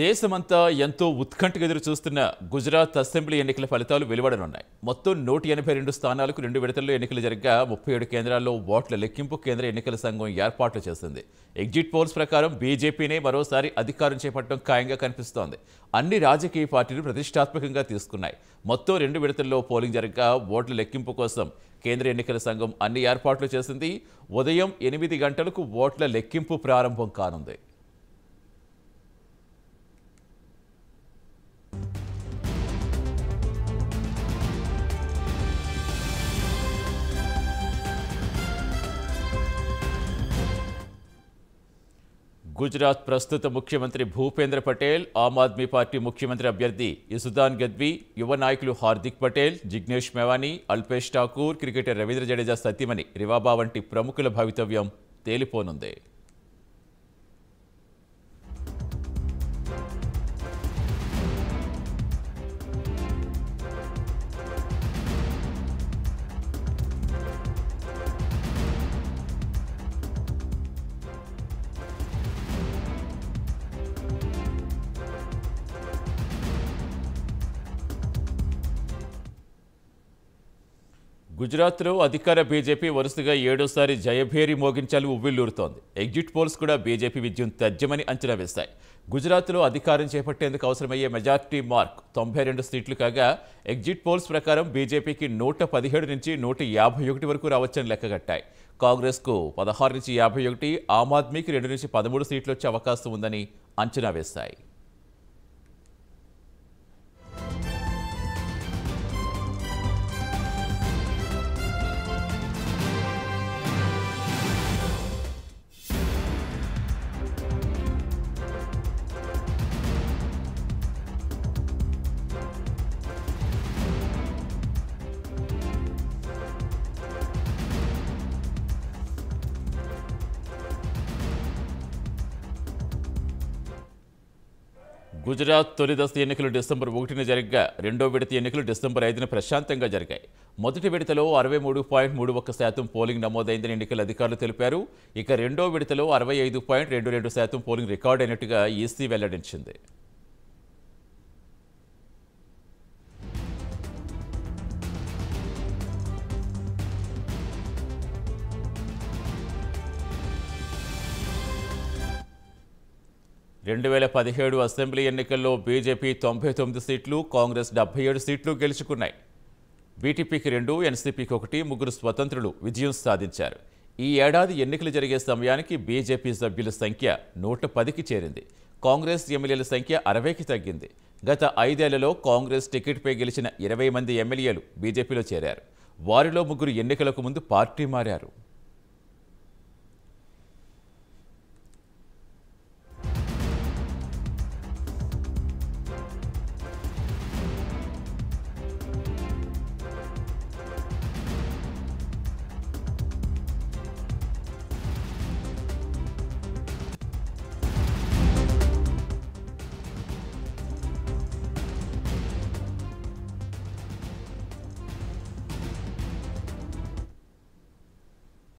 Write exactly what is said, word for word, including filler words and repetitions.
దేశమంతా ఎంతో ఉత్కంఠగా ఎదురు చూస్తున్న గుజరాత్ అసెంబ్లీ ఎన్నికల ఫలితాలు వెలువడనున్నాయి. మొత్తం నూట ఎనభై రెండు స్థానాలకు రెండు విడతల్లో ఎన్నికలు జరగగా ముప్పై ఏడు కేంద్రాల్లో ఓట్ల లెక్కింపు కేంద్ర ఎన్నికల సంఘం ఏర్పాట్లు చేసింది. ఎగ్జిట్ పోల్స్ ప్రకారం బీజేపీనే మరోసారి అధికారం చేపట్టడం ఖాయంగా కనిపిస్తోంది. అన్ని రాజకీయ పార్టీలు ప్రతిష్టాత్మకంగా తీసుకున్నాయి. మొత్తం రెండు విడతల్లో పోలింగ్ జరగగా ఓట్ల లెక్కింపు కోసం కేంద్ర ఎన్నికల సంఘం అన్ని ఏర్పాట్లు చేసింది. ఉదయం ఎనిమిది గంటలకు ఓట్ల లెక్కింపు ప్రారంభం కానుంది. गुजरात प्रस्तुत मुख्यमंत्री भूपेंद्र पटेल, आम आदमी पार्टी मुख्यमंत्री अभ्यर्थी इसुदान गद्वी, युवा नायक हार्दिक पटेल, जिग्नेश मेवानी, अल्पेश ठाकूर, क्रिकेटर रवींद्र जडेजा सतीमणि रिवाबा वंटी प्रमुखुल भवितव्यं तेलिपोनुंदे. गुजरात में अधिकार बीजेपी वरसगा एडोसारी जयभेरी मोगिंचालु उव्विल्लूरुतोंदी. एग्जिट पोल्स कूडा बीजेपी विजयं तथ्यमनि अंचना वेस्तायि. गुजरात में अधिकारं चेपट्टेंदुकु अवसरमय्ये मेजारिटी मार्क తొంభై రెండు सीट्लु कागा एग्जिट पोल्स प्रकारं बीजेपीकी నూట పదిహేడు नुंची నూట యాభై ఒకటి वरकु रावच्चनि लेक्कगट्टायि. कांग्रेस्कु పదహారు नुंची యాభై ఒకటి, आम आदमीकी రెండు नुंची పదమూడు सीट्लु वच्चे अवकाशं उंदनि अंचना वेस्तायि. గుజరాత్ తొలి దశ ఎన్నికలు డిసెంబర్ ఒకటిన జరగగా రెండో విడత ఎన్నికలు డిసెంబర్ ఐదున ప్రశాంతంగా జరిగాయి. మొదటి విడతలో అరవై మూడు పాయింట్ మూడు ఒక్క శాతం పోలింగ్ నమోదైందని ఎన్నికల అధికారులు తెలిపారు. ఇక రెండో విడతలో అరవై ఐదు పాయింట్ రెండు రెండు శాతం పోలింగ్ రికార్డ్ అయినట్టుగా ఈసీ వెల్లడించింది. రెండు వేల పదిహేడు అసెంబ్లీ ఎన్నికల్లో బీజేపీ తొంభై తొమ్మిది సీట్లు, కాంగ్రెస్ డెబ్బై ఏడు సీట్లు గెలుచుకున్నాయి. బీటీపీకి రెండు, ఎన్సీపీకి ఒకటి, ముగ్గురు స్వతంత్రులు విజయం సాధించారు. ఈ ఏడాది ఎన్నికలు జరిగే సమయానికి బీజేపీ సభ్యుల సంఖ్య నూట పదికి చేరింది. కాంగ్రెస్ ఎమ్మెల్యేల సంఖ్య అరవైకి తగ్గింది. గత ఐదేళ్లలో కాంగ్రెస్ టికెట్పై గెలిచిన ఇరవై మంది ఎమ్మెల్యేలు బీజేపీలో చేరారు. వారిలో ముగ్గురు ఎన్నికలకు ముందు పార్టీ మారారు.